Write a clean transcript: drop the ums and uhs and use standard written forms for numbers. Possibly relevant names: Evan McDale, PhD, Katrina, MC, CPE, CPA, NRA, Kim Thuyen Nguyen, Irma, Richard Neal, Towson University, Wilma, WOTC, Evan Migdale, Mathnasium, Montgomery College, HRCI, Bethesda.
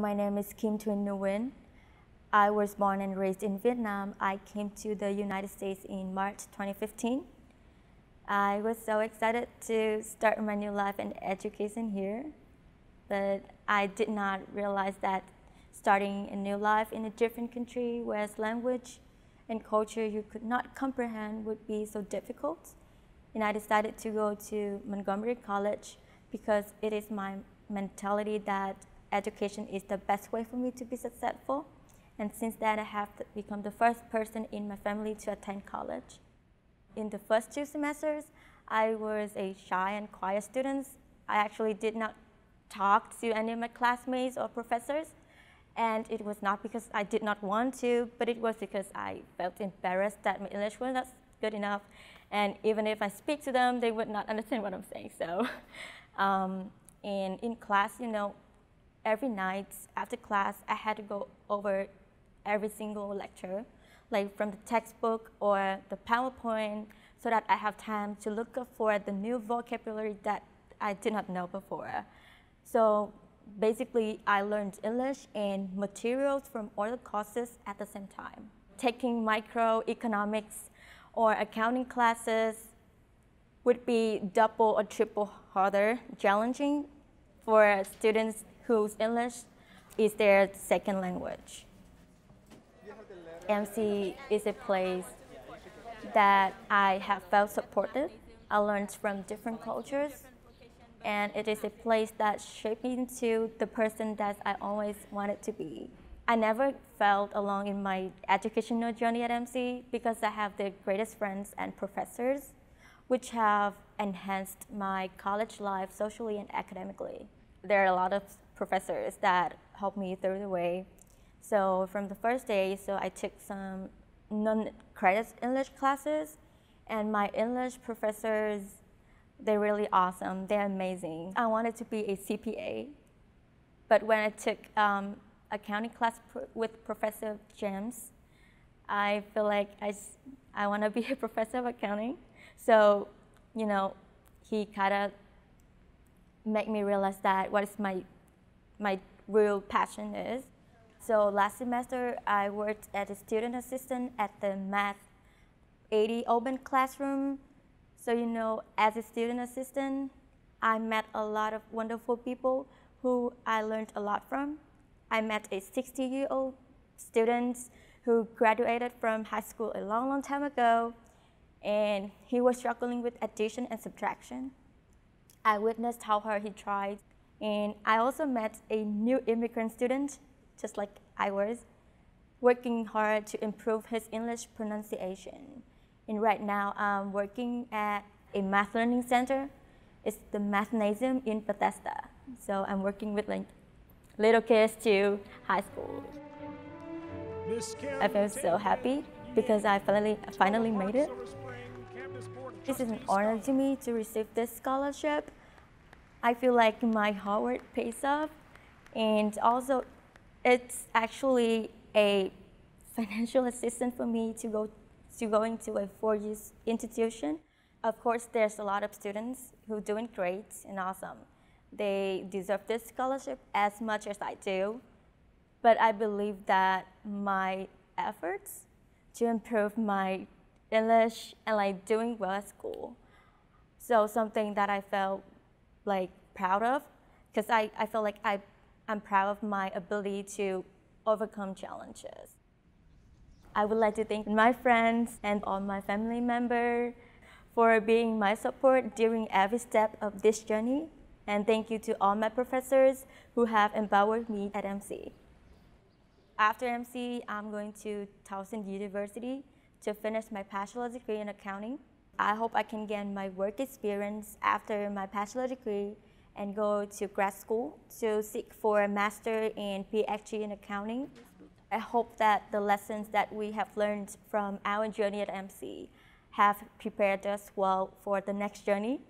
My name is Kim Thuyen Nguyen. I was born and raised in Vietnam. I came to the United States in March 2015. I was so excited to start my new life in education here, but I did not realize that starting a new life in a different country whereas language and culture you could not comprehend would be so difficult. And I decided to go to Montgomery College because it is my mentality that education is the best way for me to be successful, and since then I have become the first person in my family to attend college. In the first two semesters, I was a shy and quiet student. I actually did not talk to any of my classmates or professors, and it was not because I did not want to, but it was because I felt embarrassed that my English was not good enough, and even if I speak to them, they would not understand what I'm saying. So, and in class, you know, every night after class, I had to go over every single lecture, like from the textbook or the PowerPoint, so that I have time to look up for the new vocabulary that I did not know before. So basically, I learned English and materials from other courses at the same time. Taking microeconomics or accounting classes would be double or triple harder, challenging for students whose English is their second language. MC is a place that I have felt supported. I learned from different cultures, and it is a place that shaped me into the person that I always wanted to be. I never felt alone in my educational journey at MC because I have the greatest friends and professors, which have enhanced my college life socially and academically. There are a lot of professors that helped me through the way. So from the first day, I took some non-credit English classes, and my English professors, they're really awesome. They're amazing. I wanted to be a CPA, but when I took accounting class with Professor James, I feel like I want to be a professor of accounting. So, you know, he kind of made me realize that what is my real passion is. So last semester, I worked as a student assistant at the Math 80 open classroom. So, you know, as a student assistant, I met a lot of wonderful people who I learned a lot from. I met a 60-year-old student who graduated from high school a long, long time ago, and he was struggling with addition and subtraction. I witnessed how hard he tried, and I also met a new immigrant student, just like I was, working hard to improve his English pronunciation. And right now, I'm working at a math learning center. It's the Mathnasium in Bethesda. So I'm working with like little kids to high school. I feel so happy because I finally made it. This is an honor to me to receive this scholarship. I feel like my hard work pays off, and also it's actually a financial assistance for me to go into a four-year institution. Of course, there's a lot of students who are doing great and awesome. They deserve this scholarship as much as I do, but I believe that my efforts to improve my English and like doing well at school, so something that I felt like proud of, because I feel like I'm proud of my ability to overcome challenges. I would like to thank my friends and all my family members for being my support during every step of this journey, and thank you to all my professors who have empowered me at MC. After MC, I'm going to Towson University to finish my bachelor's degree in accounting. I hope I can gain my work experience after my bachelor's degree and go to grad school to seek for a master and PhD in accounting. I hope that the lessons that we have learned from our journey at MC have prepared us well for the next journey.